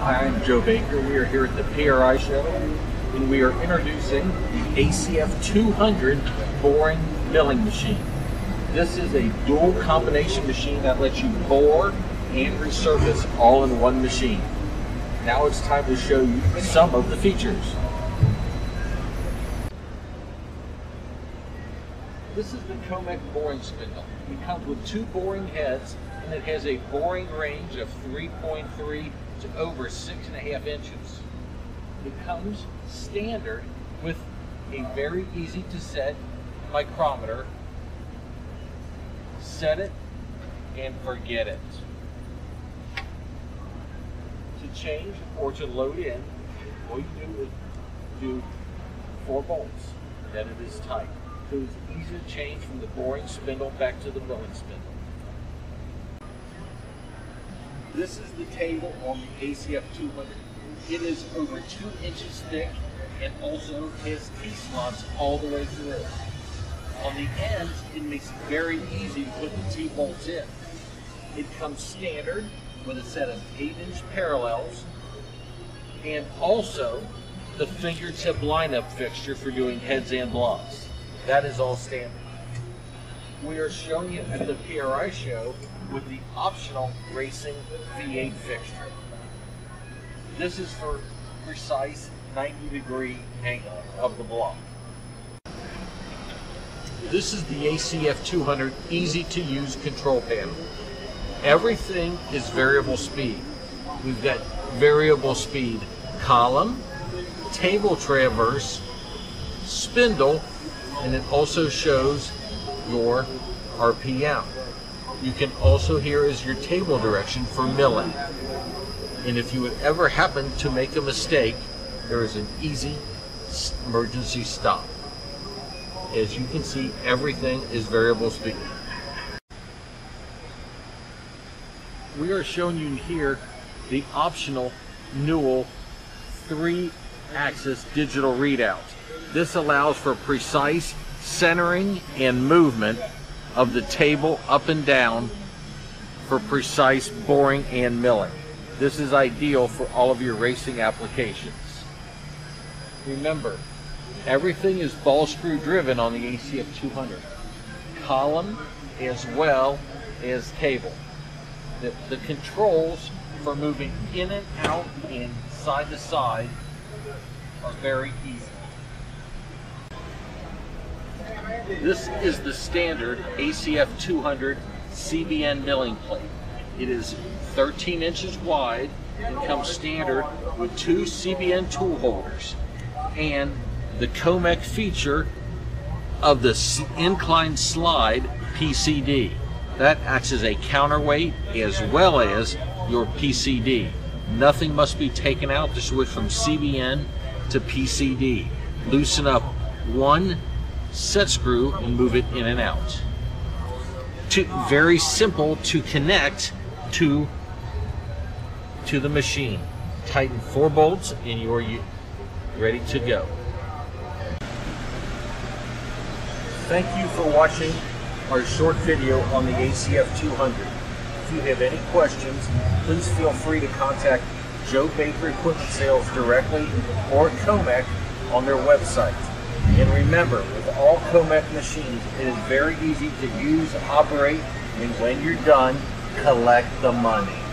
Hi, I'm Joe Baker. We are here at the PRI Show, and we are introducing the ACF200 boring milling machine. This is a dual combination machine that lets you bore and resurface all in one machine. Now it's time to show you some of the features. This is the Comec boring spindle. It comes with two boring heads, and it has a boring range of 3.3 to over 6.5 inches. It comes standard with a very easy to set micrometer. Set it and forget it. To change or to load in, all you do is do 4 bolts, then it is tight. So it's easy to change from the boring spindle back to the milling spindle. This is the table on the ACF200. It is over 2 inches thick and also has T-slots all the way through. On the ends, it makes it very easy to put the T-bolts in. It comes standard with a set of 8-inch parallels and also the fingertip lineup fixture for doing heads and blocks. That is all standard. We are showing it at the PRI Show with the optional racing V8 fixture. This is for precise 90-degree angle of the block. This is the ACF200 easy-to-use control panel. Everything is variable speed. We've got variable speed column, table traverse, spindle, and it also shows your RPM. You can also hear is your table direction for milling. And if you would ever happen to make a mistake, there is an easy emergency stop. As you can see, everything is variable speed. We are showing you here the optional Newell 3-axis digital readout. This allows for precise centering and movement of the table up and down for precise boring and milling. This is ideal for all of your racing applications. Remember, everything is ball screw driven on the ACF200. Column as well as table. The controls for moving in and out and side to side are very easy. This is the standard ACF200 CBN milling plate. It is 13 inches wide and comes standard with 2 CBN tool holders. And the Comec feature of the inclined slide PCD. That acts as a counterweight as well as your PCD. Nothing must be taken out to switch from CBN to PCD. Loosen up one set screw and move it in and out. Very simple to connect to the machine. Tighten 4 bolts and you're ready to go. Thank you for watching our short video on the ACF200. If you have any questions, please feel free to contact Joe Baker Equipment Sales directly or Comec on their website. And remember, with all Comec machines, it is very easy to use, operate, and when you're done, collect the money.